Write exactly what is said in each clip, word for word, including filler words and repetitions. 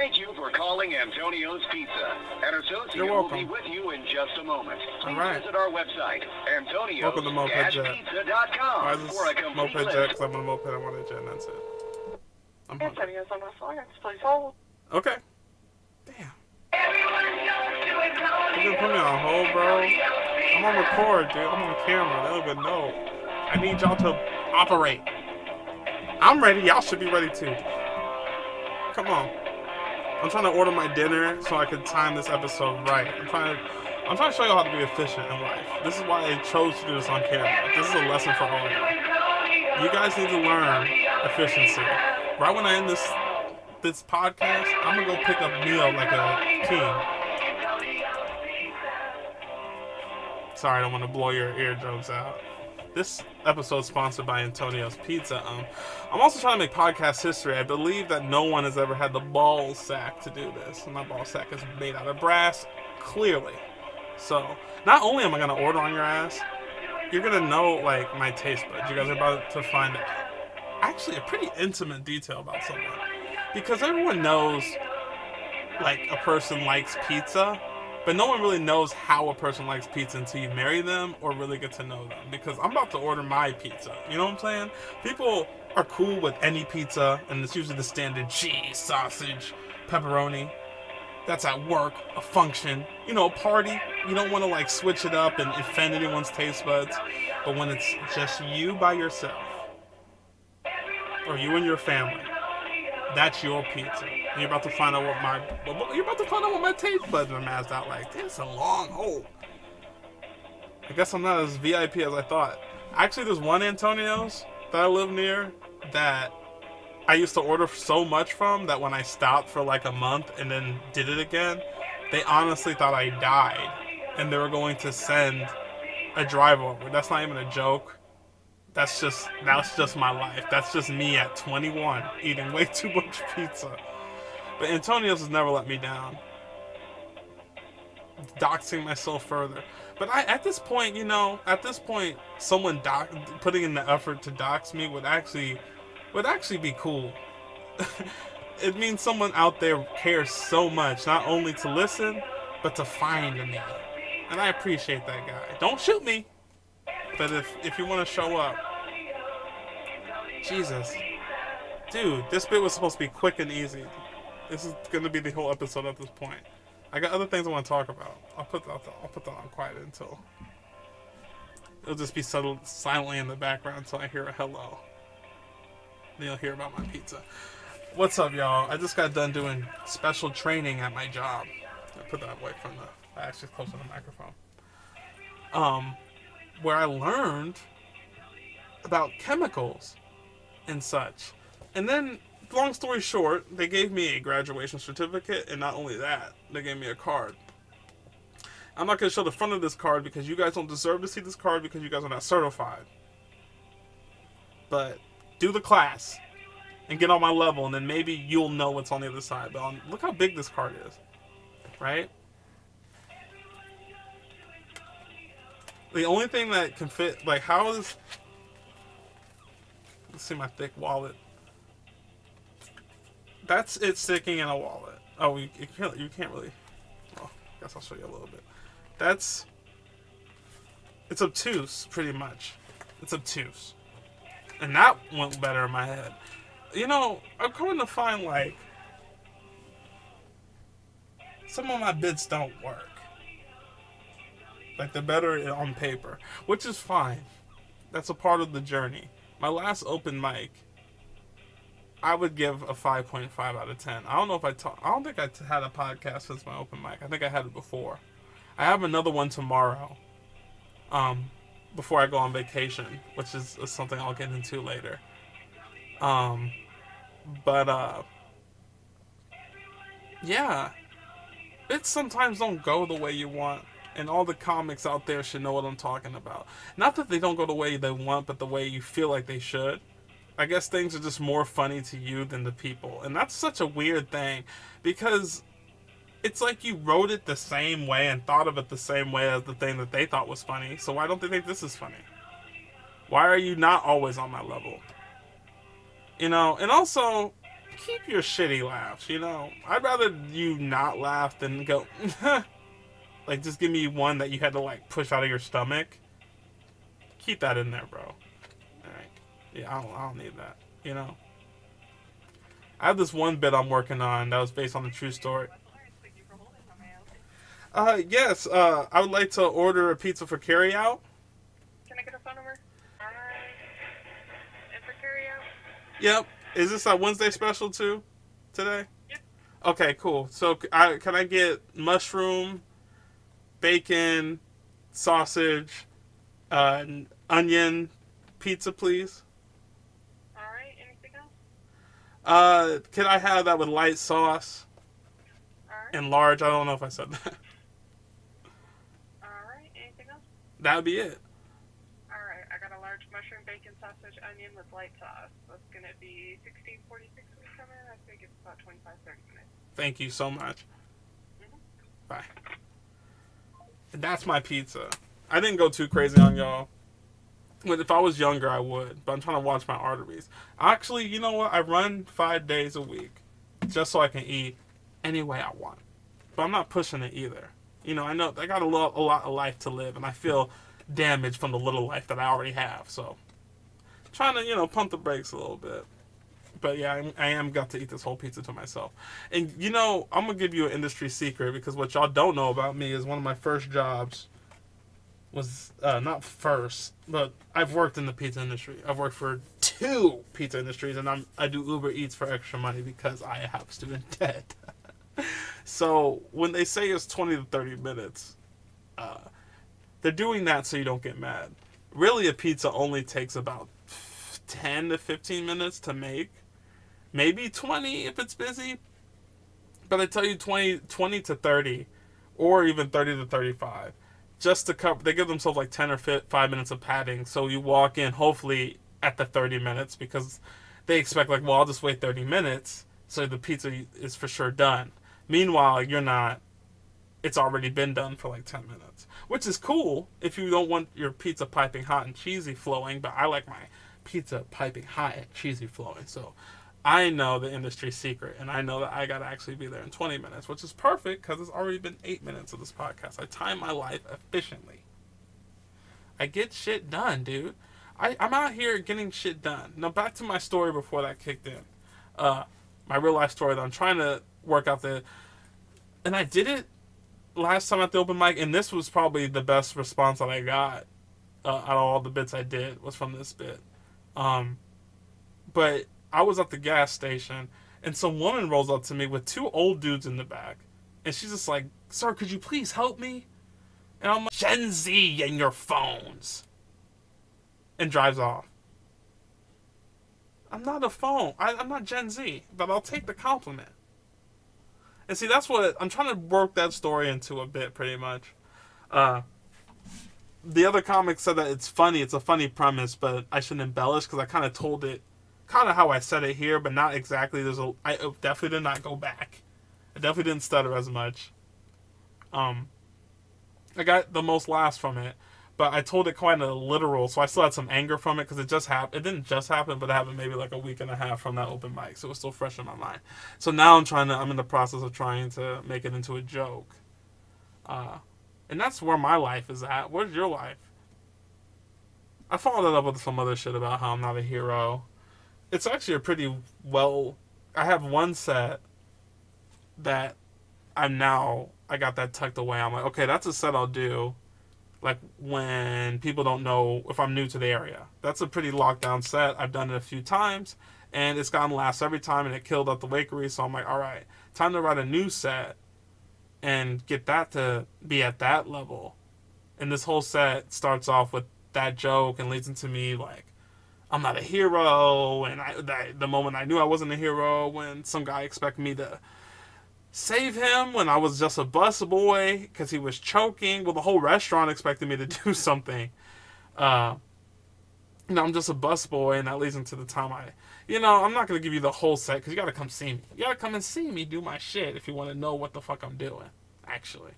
Thank you for calling Antonio's Pizza. An associate will be with you in just a moment. Please right. visit our website, Antonio's Pizza dot com, for a complete list. MopedJet, because I'm on a moped, I want a jet, and that's it. I'm Antonio's on my phone, please hold. Okay. Damn. You put me on hold, bro. I'm on record, dude. I'm on camera. That would be no. I need y'all to operate. I'm ready. Y'all should be ready too. Come on. I'm trying to order my dinner so I can time this episode right. I'm trying to, I'm trying to show y'all how to be efficient in life. This is why I chose to do this on camera. This is a lesson for all of you. You guys need to learn efficiency. Right when I end this this podcast, I'm gonna go pick up meal like a king. Sorry, I don't want to blow your eardrums out. This episode is sponsored by Antonio's Pizza. Um, I'm also trying to make podcast history. I believe that no one has ever had the ball sack to do this. And my ball sack is made out of brass, clearly. So, not only am I going to order on your ass, you're going to know, like, my taste buds. You guys are about to find out actually a pretty intimate detail about someone. Because everyone knows, like, a person likes pizza. But no one really knows how a person likes pizza until you marry them or really get to know them. Because I'm about to order my pizza. You know what I'm saying? People are cool with any pizza, and it's usually the standard cheese, sausage, pepperoni. That's at work, a function, you know, a party. You don't want to, like, switch it up and offend anyone's taste buds. But when it's just you by yourself, or you and your family, that's your pizza. You're about to find out what my you're about to find out what my taste buds are masked out like. It's a long hole. I guess I'm not as V I P as I thought. Actually, there's one Antonio's that I live near that I used to order so much from that when I stopped for like a month and then did it again, they honestly thought I died and they were going to send a drive over. That's not even a joke. That's just that's just my life. That's just me at twenty-one eating way too much pizza. But Antonio's has never let me down. Doxing myself further. But I, at this point, you know, at this point, someone dox, putting in the effort to dox me would actually, would actually be cool. It means someone out there cares so much, not only to listen, but to find me. And I appreciate that guy. Don't shoot me. But if, if you want to show up, Jesus. Dude, this bit was supposed to be quick and easy. This is gonna be the whole episode at this point. I got other things I want to talk about. I'll put that I'll put that on quiet until it'll just be settled silently in the background until I hear a hello. Then you'll hear about my pizza. What's up, y'all? I just got done doing special training at my job. I put that away from the I actually close to the microphone. Um, where I learned about chemicals and such, and then. Long story short, they gave me a graduation certificate, and not only that, they gave me a card. I'm not going to show the front of this card because you guys don't deserve to see this card because you guys are not certified. But do the class and get on my level, and then maybe you'll know what's on the other side. But um, look how big this card is, right? The only thing that can fit, like, how is... Let's see my thick wallet. That's it sticking in a wallet. Oh, you, you, can't, you can't really... Well, I guess I'll show you a little bit. That's... It's obtuse, pretty much. It's obtuse. And that went better in my head. You know, I'm coming to find, like... Some of my bits don't work. Like, they're better on paper. Which is fine. That's a part of the journey. My last open mic... I would give a five point five out of ten. I don't know if I talk, I don't think I had a podcast since my open mic. I think I had it before. I have another one tomorrow, um, before I go on vacation, which is, is something I'll get into later. Um, but uh, yeah, bits sometimes don't go the way you want, and all the comics out there should know what I'm talking about. Not that they don't go the way they want, but the way you feel like they should. I guess things are just more funny to you than the people. And that's such a weird thing because it's like you wrote it the same way and thought of it the same way as the thing that they thought was funny. So why don't they think this is funny? Why are you not always on my level? You know, and also keep your shitty laughs, you know? I'd rather you not laugh than go, like, just give me one that you had to, like, push out of your stomach. Keep that in there, bro. All right. Yeah, I don't, I don't need that, you know? I have this one bit I'm working on that was based on a true story. Uh, yes, uh, I would like to order a pizza for carryout. Can I get a phone number? Uh, and for carryout? Yep. Is this a Wednesday special too, today? Yep. Okay, cool. So I, can I get mushroom, bacon, sausage, uh, onion pizza, please? All right. Anything else? Uh, can I have that with light sauce? All right. And large. I don't know if I said that. All right. Anything else? That would be it. All right. I got a large mushroom, bacon, sausage, onion with light sauce. Gonna be sixteen forty-six when you come in. I think it's about twenty-five, thirty minutes. Thank you so much. Mm-hmm. Bye. That's my pizza. I didn't go too crazy on y'all. If I was younger, I would, but I'm trying to watch my arteries. Actually, you know what? I run five days a week just so I can eat any way I want. But I'm not pushing it either. You know, I know I got a lot, a lot of life to live, and I feel damaged from the little life that I already have. So. Trying to, you know, pump the brakes a little bit. But yeah, I'm, I am got to eat this whole pizza to myself. And, you know, I'm going to give you an industry secret, because what y'all don't know about me is one of my first jobs was, uh, not first, but I've worked in the pizza industry. I've worked for two pizza industries, and I'm, I do Uber Eats for extra money because I have student debt. So when they say it's twenty to thirty minutes, uh, they're doing that so you don't get mad. Really, a pizza only takes about ten to fifteen minutes to make, maybe twenty if it's busy, but I tell you twenty to thirty, or even thirty to thirty-five, just to cover. They give themselves like ten or five minutes of padding, so you walk in hopefully at the thirty minutes, because they expect, like, well, I'll just wait thirty minutes so the pizza is for sure done. Meanwhile, you're not. It's already been done for like ten minutes, which is cool if you don't want your pizza piping hot and cheesy flowing, but I like my pizza piping hot and cheesy flowing. So I know the industry secret, and I know that I gotta actually be there in twenty minutes, which is perfect because it's already been eight minutes of this podcast. I time my life efficiently. I get shit done, dude. I, I'm out here getting shit done. Now back to my story before that kicked in. Uh, my real life story that I'm trying to work out the, and I did it last time at the open mic, and this was probably the best response that I got uh, out of all the bits I did was from this bit. Um, but I was at the gas station, and some woman rolls up to me with two old dudes in the back, and she's just like, "Sir, could you please help me?" And I'm like, "Gen Z and your phones," and drives off. I'm not a phone. I, I'm not Gen Z, but I'll take the compliment. And see, that's what I'm trying to work that story into a bit, pretty much. Uh, the other comic said that it's funny. It's a funny premise, but I shouldn't embellish because I kind of told it kind of how I said it here, but not exactly. There's a, I definitely did not go back. I definitely didn't stutter as much. Um, I got the most laughs from it, but I told it quite a literal, so I still had some anger from it because it just happened. It didn't just happen, but it happened maybe like a week and a half from that open mic, so it was still fresh in my mind. So now I'm trying to, I'm in the process of trying to make it into a joke. Uh, and that's where my life is at. Where's your life? I followed that up with some other shit about how I'm not a hero. It's actually a pretty well, I have one set that I'm now, I got that tucked away. I'm like, okay, that's a set I'll do. Like when people don't know if I'm new to the area. That's a pretty locked down set. I've done it a few times and it's gotten laughs every time, and it killed at the Wakery. So I'm like, all right, time to write a new set and get that to be at that level. And this whole set starts off with that joke and leads into me like, I'm not a hero. And I, that, the moment I knew I wasn't a hero when some guy expected me to save him when I was just a bus boy because he was choking. Well, the whole restaurant expected me to do something. Uh, you know, I'm just a bus boy, and that leads into the time I... You know, I'm not going to give you the whole set because you got to come see me. You got to come and see me do my shit if you want to know what the fuck I'm doing, actually.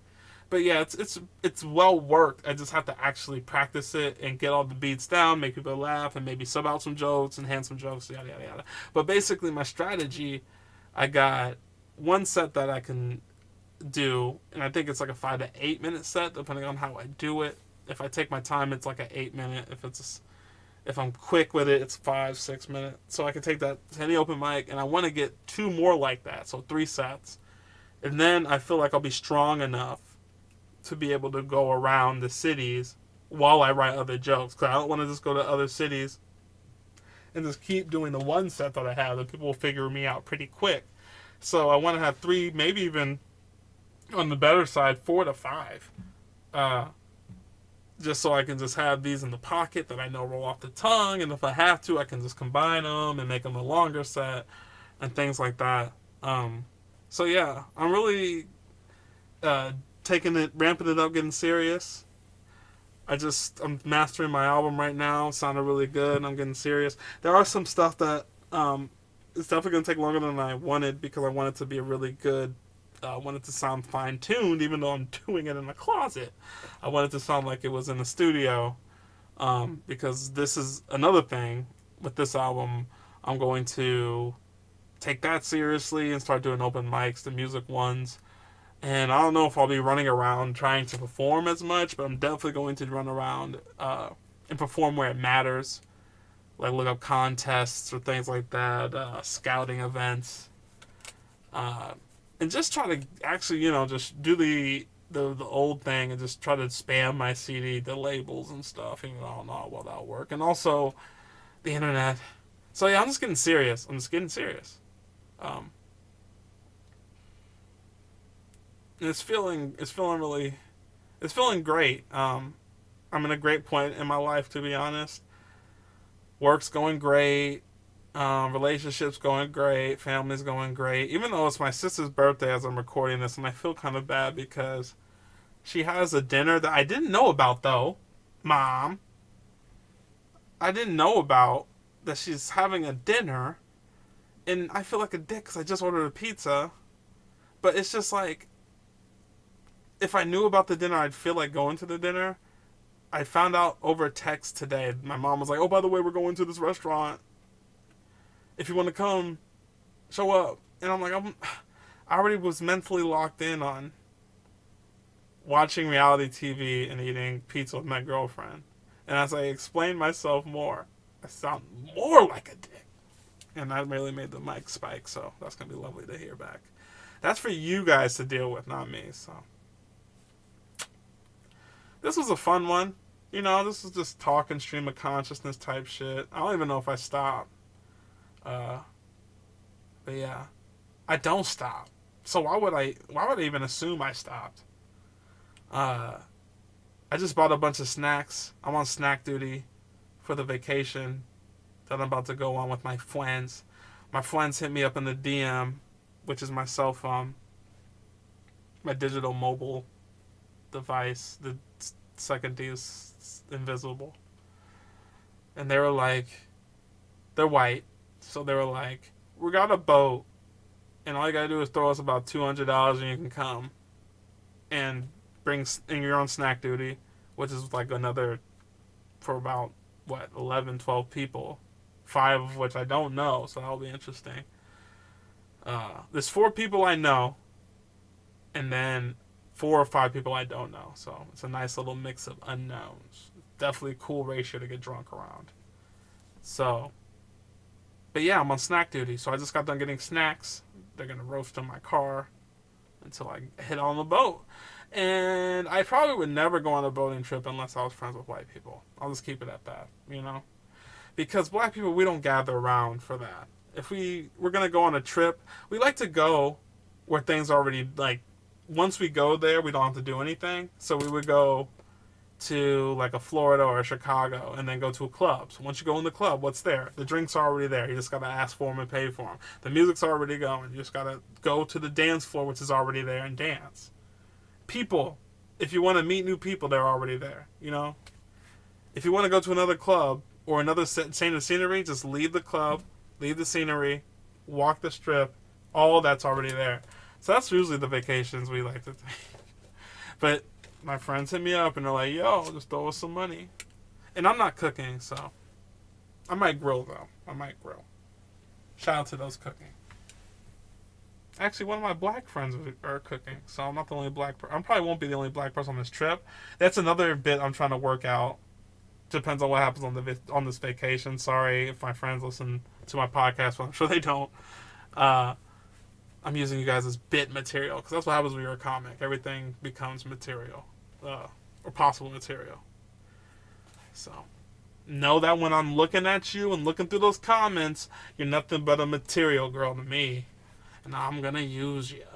But yeah, it's it's it's well worked. I just have to actually practice it and get all the beats down, make people laugh, and maybe sub out some jokes and hand some jokes, yada yada yada. But basically, my strategy, I got one set that I can do, and I think it's like a five to eight minute set, depending on how I do it. If I take my time, it's like an eight minute. If it's if I'm quick with it, it's five six minutes. So I can take that to any open mic, and I want to get two more like that, so three sets, and then I feel like I'll be strong enough to be able to go around the cities while I write other jokes, because I don't want to just go to other cities and just keep doing the one set that I have. That people will figure me out pretty quick. So I want to have three, maybe even on the better side, four to five, uh, just so I can just have these in the pocket that I know roll off the tongue, and if I have to, I can just combine them and make them a longer set and things like that. Um, so yeah, I'm really uh, taking it, ramping it up, getting serious. I just, I'm mastering my album right now. It sounded really good, and I'm getting serious. There are some stuff that um, it's definitely going to take longer than I wanted, because I want it to be a really good, I uh, want it to sound fine-tuned, even though I'm doing it in a closet. I want it to sound like it was in a studio, um, because this is another thing with this album. I'm going to take that seriously and start doing open mics, the music ones. And I don't know if I'll be running around trying to perform as much, but I'm definitely going to run around uh, and perform where it matters. Like look up contests or things like that, uh, scouting events. Uh, and just try to actually, you know, just do the, the the old thing and just try to spam my C D, the labels and stuff. Even though I don't know how well that'll work. And also the internet. So yeah, I'm just getting serious. I'm just getting serious. Um... It's feeling, it's feeling really, it's feeling great. Um, I'm in a great point in my life, to be honest. Work's going great. Um, relationships going great. Family's going great. Even though it's my sister's birthday as I'm recording this, and I feel kind of bad because she has a dinner that I didn't know about, though. Mom. I didn't know about that she's having a dinner. And I feel like a dick because I just ordered a pizza. But it's just like, if I knew about the dinner, I'd feel like going to the dinner. I found out over text today. My mom was like, oh, by the way, we're going to this restaurant. If you want to come, show up. And I'm like, I'm, I already was mentally locked in on watching reality T V and eating pizza with my girlfriend. And as I explained myself more, I sound more like a dick. And that really made the mic spike, so that's going to be lovely to hear back. That's for you guys to deal with, not me, so. This was a fun one. You know, this is just talk and stream of consciousness type shit. I don't even know if I stop. Uh, but yeah. I don't stop. So why would I, why would I even assume I stopped? Uh, I just bought a bunch of snacks. I'm on snack duty for the vacation that I'm about to go on with my friends. My friends hit me up in the D M, which is my cell phone, my digital mobile device, the second D is invisible, and they were like, they're white, so they were like, we got a boat, and all you gotta do is throw us about two hundred dollars and you can come, and bring, and you're on snack duty, which is like another, for about, what, eleven, twelve people, five of which I don't know, so that'll be interesting. Uh, there's four people I know, and then four or five people I don't know, so it's a nice little mix of unknowns. Definitely a cool ratio to get drunk around. So, but yeah, I'm on snack duty, so I just got done getting snacks. They're gonna roast in my car until I hit on the boat. And I probably would never go on a boating trip unless I was friends with white people. I'll just keep it at that, you know? Because black people, we don't gather around for that. If we we're gonna go on a trip, we like to go where things are already, like, once we go there, we don't have to do anything. So we would go to like a Florida or a Chicago and then go to a club. So once you go in the club, what's there? The drinks are already there. You just got to ask for them and pay for them. The music's already going. You just got to go to the dance floor, which is already there, and dance. People, if you want to meet new people, they're already there, you know? If you want to go to another club or another change of scenery, just leave the club, leave the scenery, walk the strip. All that's already there. So that's usually the vacations we like to take. But my friends hit me up and they're like, yo, just throw us some money. And I'm not cooking, so. I might grill, though. I might grill. Shout out to those cooking. Actually, one of my black friends are cooking, so I'm not the only black person. I probably won't be the only black person on this trip. That's another bit I'm trying to work out. Depends on what happens on the on this vacation. Sorry if my friends listen to my podcast, but I'm sure they don't. Uh, I'm using you guys as bit material, because that's what happens when you're a comic. Everything becomes material, uh, or possible material. So, know that when I'm looking at you and looking through those comments, you're nothing but a material girl to me. And I'm going to use you.